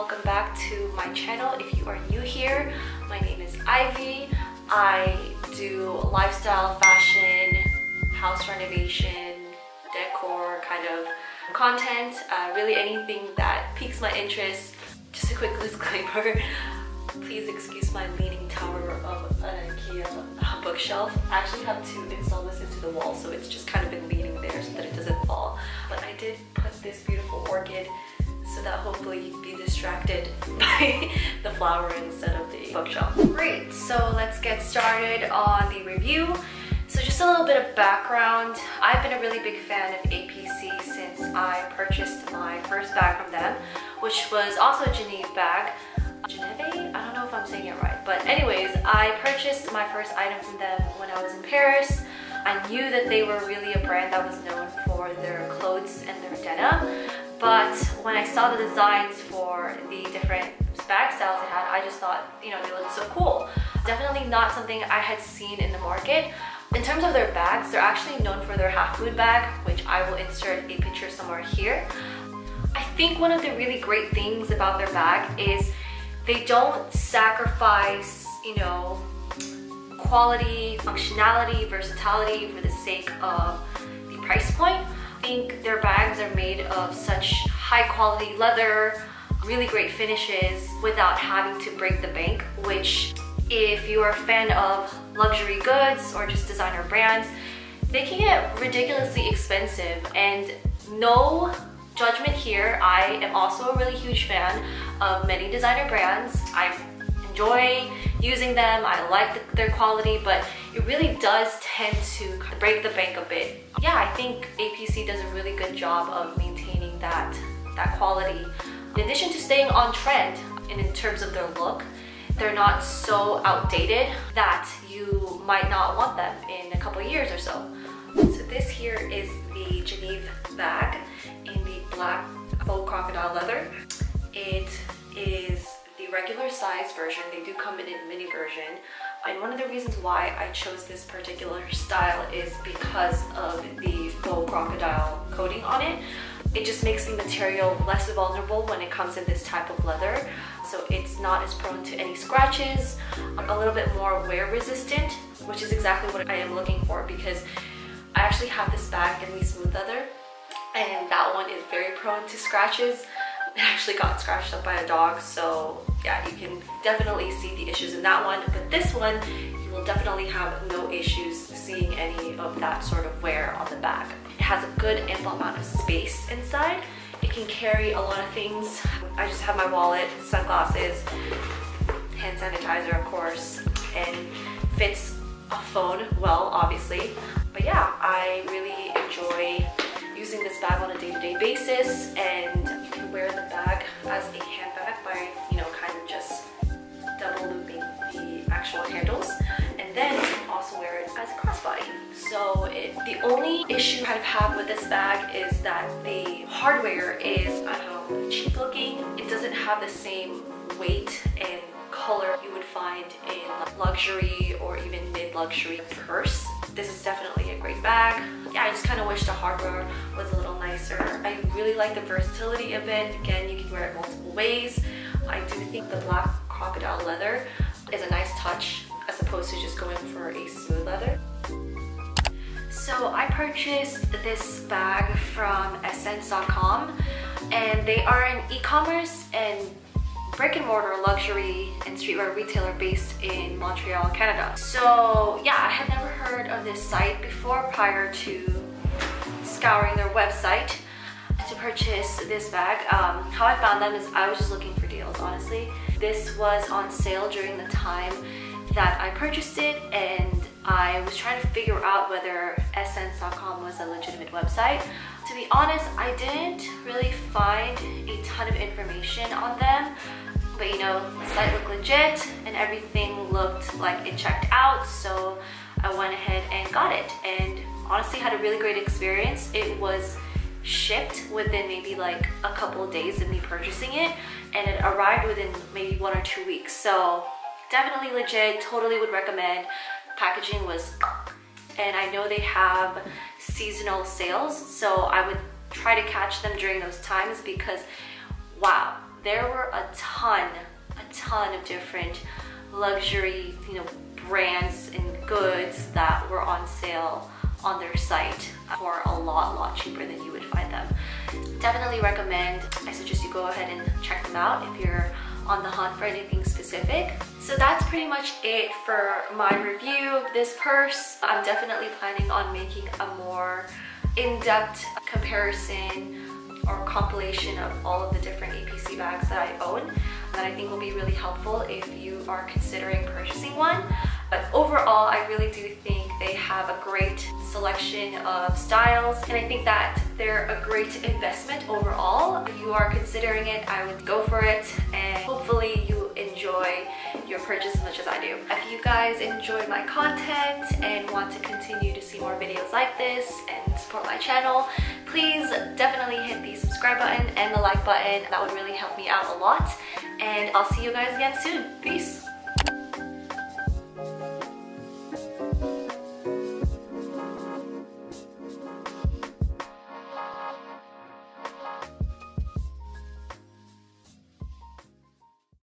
welcome back to my channel. If you are new here, my name is Ivy. I do lifestyle, fashion, house renovation, decor kind of content, really anything that piques my interest. Just a quick disclaimer, please excuse my leaning tower of an IKEA bookshelf. I actually have to install this into the wall, so it's just kind of been leaning there so that it doesn't fall. But I did put this beautiful orchid so that hopefully you'd be distracted by the flower instead of the bookshelf. Great, so let's get started on the review. So just a little bit of background. I've been a really big fan of APC since I purchased my first bag from them, which was also a Geneve bag. Geneve? I don't know if I'm saying it right. But anyways, I purchased my first item from them when I was in Paris. I knew that they were really a brand that was known for their clothes and their denim. But when I saw the designs for the different bag styles they had, I just thought, you know, they looked so cool. Definitely not something I had seen in the market. In terms of their bags, they're actually known for their half food bag, which I will insert a picture somewhere here. I think one of the really great things about their bag is they don't sacrifice, you know, quality, functionality, versatility for the sake of the price point. I think their bags are made of such high quality leather, really great finishes without having to break the bank, which if you are a fan of luxury goods or just designer brands, they can get ridiculously expensive. And no judgment here, I am also a really huge fan of many designer brands. I enjoy using them, I like their quality, but it really does tend to break the bank a bit. Yeah, I think APC does a really good job of maintaining that quality. In addition to staying on trend, and in terms of their look, they're not so outdated that you might not want them in a couple years or so. So this here is the Geneve bag in the black faux crocodile leather. It is the regular size version. They do come in a mini version. And one of the reasons why I chose this particular style is because of the faux crocodile coating on it. It just makes the material less vulnerable when it comes in this type of leather. So it's not as prone to any scratches, a little bit more wear resistant, which is exactly what I am looking for, because I actually have this bag in the smooth leather and that one is very prone to scratches. It actually got scratched up by a dog, so yeah, you can definitely see the issues in that one. But this one, you will definitely have no issues seeing any of that sort of wear on the bag. It has a good ample amount of space inside. It can carry a lot of things. I just have my wallet, sunglasses, hand sanitizer of course, and fits a phone well obviously. But yeah, I really enjoy using this bag on a day-to-day basis, and you can wear the bag as a handbag by, you know, kind of just double looping the actual handles, and then you can also wear it as a crossbody. So the only issue I've had with this bag is that the hardware is, I don't know, cheap looking. It doesn't have the same weight and color you would find in luxury or even mid-luxury purse. This is definitely a great bag. Yeah, I just kind of wish the hardware was a little nicer. I really like the versatility of it. Again, you can wear it multiple ways. I do think the black crocodile leather is a nice touch as opposed to just going for a smooth leather. So I purchased this bag from Essence.com, and they are an e-commerce and brick-and-mortar luxury and streetwear retailer based in Montreal, Canada. So yeah, I had never heard of this site before prior to scouring their website to purchase this bag. How I found them is I was just looking for deals, honestly. This was on sale during the time that I purchased it, and I was trying to figure out whether Essence.com was a legitimate website. To be honest, I didn't really find a ton of information on them. But you know, the site looked legit and everything looked like it checked out, so I went ahead and got it, and honestly had a really great experience. It was shipped within maybe like a couple of days of me purchasing it, and it arrived within maybe 1 or 2 weeks. So definitely legit, totally would recommend. Packaging was, and I know they have seasonal sales, so I would try to catch them during those times because wow, there were a ton of different luxury, you know, brands and goods that were on sale on their site for a lot cheaper than you would find them. Definitely recommend. I suggest you go ahead and check them out if you're on the hunt for anything specific. So that's pretty much it for my review of this purse. I'm definitely planning on making a more in-depth comparison or compilation of all of the different APC bags that I own, that I think will be really helpful if you are considering purchasing one. But overall, I really do think they have a great selection of styles, and I think that they're a great investment overall. If you are considering it, I would go for it, and hopefully you enjoy your purchase as much as I do. If you guys enjoy my content and want to continue to see more videos like this and support my channel, please definitely hit the subscribe button and the like button. That would really help me out a lot, and I'll see you guys again soon. Peace!